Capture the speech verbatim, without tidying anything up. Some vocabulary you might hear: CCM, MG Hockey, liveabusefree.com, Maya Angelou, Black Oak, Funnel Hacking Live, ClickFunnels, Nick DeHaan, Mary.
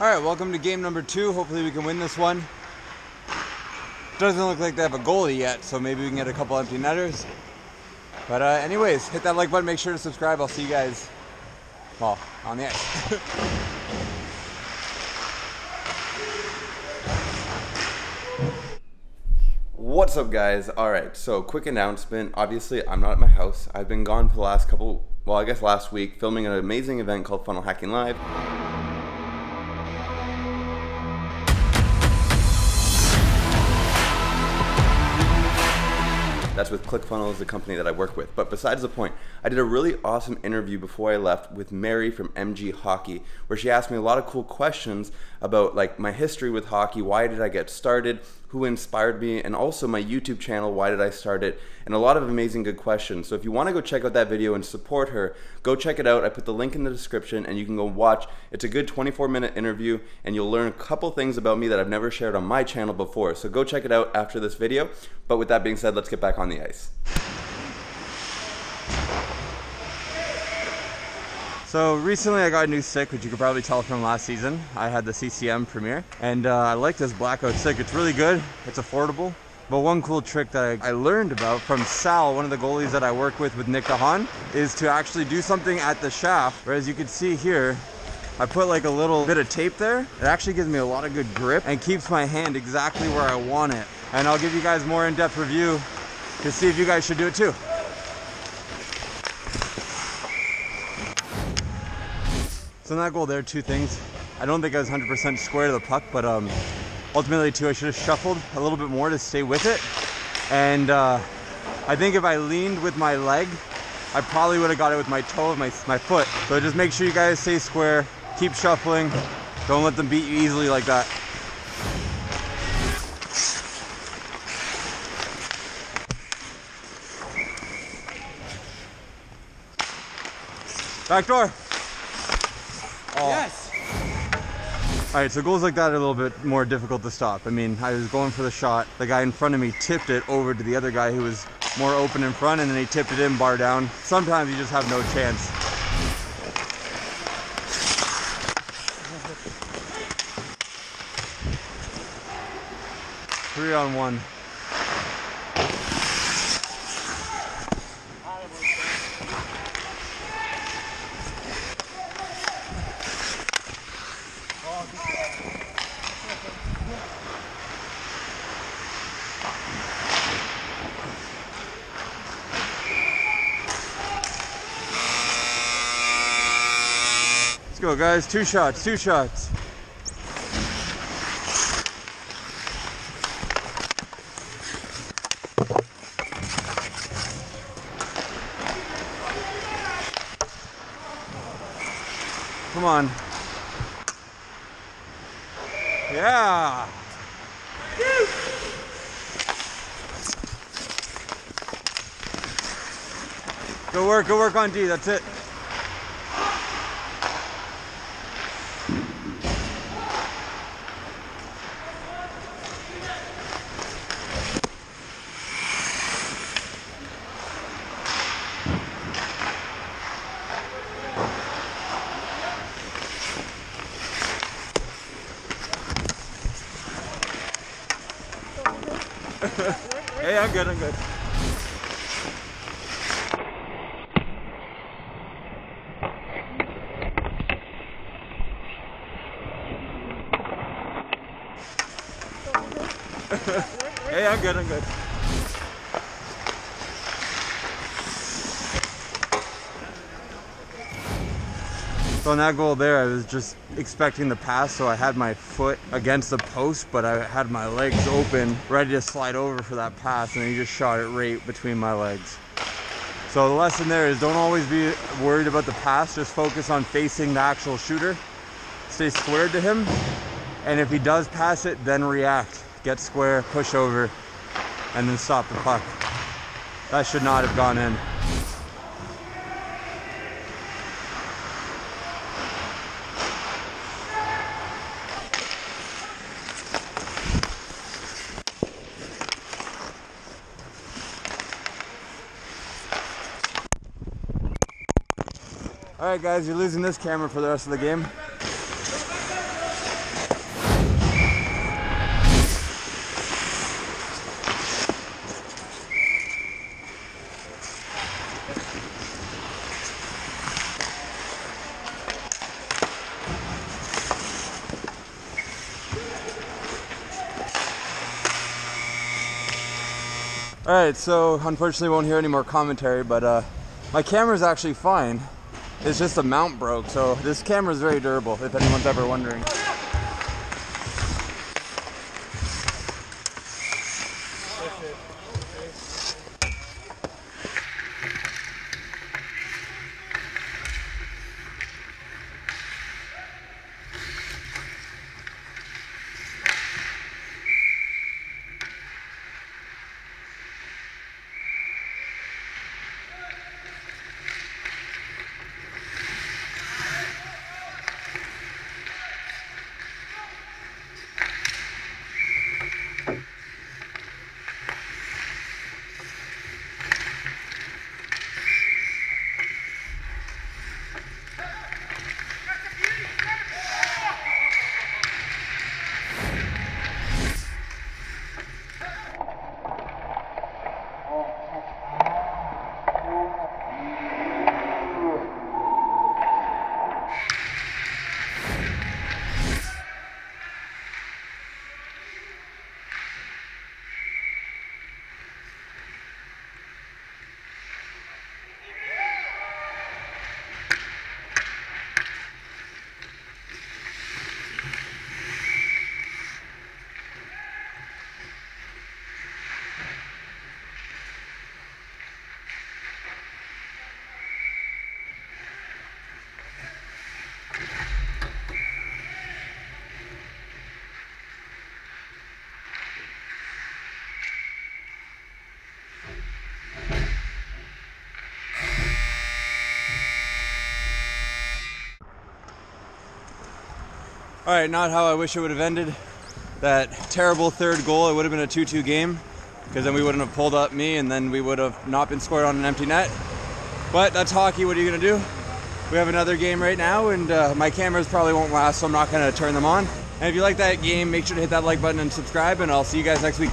Alright, welcome to game number two. Hopefully we can win this one. Doesn't look like they have a goalie yet, so maybe we can get a couple empty netters. But uh, anyways, hit that like button, make sure to subscribe. I'll see you guys, well, on the ice. What's up, guys? All right, so quick announcement. Obviously, I'm not at my house. I've been gone for the last couple, well, I guess last week, filming an amazing event called Funnel Hacking Live. That's with ClickFunnels, the company that I work with. But besides the point, I did a really awesome interview before I left with Mary from M G Hockey, where she asked me a lot of cool questions about like my history with hockey, why did I get started, who inspired me, and also my YouTube channel, why did I start it, and a lot of amazing good questions. So if you want to go check out that video and support her, go check it out. I put the link in the description and you can go watch. It's a good twenty-four minute interview and you'll learn a couple things about me that I've never shared on my channel before. So go check it out after this video. But with that being said, let's get back on the ice. So recently I got a new stick, which you could probably tell from last season. I had the C C M Premier, and uh, I like this Black Oak stick. It's really good, it's affordable. But one cool trick that I, I learned about from Sal, one of the goalies that I work with with Nick DeHaan, is to actually do something at the shaft. Whereas you can see here, I put like a little bit of tape there. It actually gives me a lot of good grip and keeps my hand exactly where I want it. And I'll give you guys more in-depth review to see if you guys should do it too. So in that goal there, two things. I don't think I was one hundred percent square to the puck, but um, ultimately too, I should have shuffled a little bit more to stay with it. And uh, I think if I leaned with my leg, I probably would have got it with my toe and my, my foot. So just make sure you guys stay square, keep shuffling. Don't let them beat you easily like that. Back door. Oh. Yes! Alright, so goals like that are a little bit more difficult to stop. I mean, I was going for the shot, the guy in front of me tipped it over to the other guy who was more open in front, and then he tipped it in, bar down. Sometimes you just have no chance. Three on one. Let's go, guys. Two shots, two shots. Come on. Yeah. Good work, good work on D. That's it. Hey, I'm good, I'm good. Hey, I'm good, I'm good. So on that goal there, I was just expecting the pass, so I had my foot against the post, but I had my legs open, ready to slide over for that pass, and he just shot it right between my legs. So the lesson there is don't always be worried about the pass, just focus on facing the actual shooter, stay squared to him, and if he does pass it, then react. Get square, push over, and then stop the puck. That should not have gone in. Alright guys, you're losing this camera for the rest of the game. Alright, so unfortunately won't hear any more commentary, but uh, my camera's actually fine. It's just the mount broke, so this camera's very durable, if anyone's ever wondering. All right, not how I wish it would have ended. That terrible third goal, it would have been a two two game, because then we wouldn't have pulled up me, and then we would have not been scored on an empty net. But that's hockey, what are you gonna do? We have another game right now, and uh, my cameras probably won't last, so I'm not gonna turn them on. And if you like that game, make sure to hit that like button and subscribe, and I'll see you guys next week.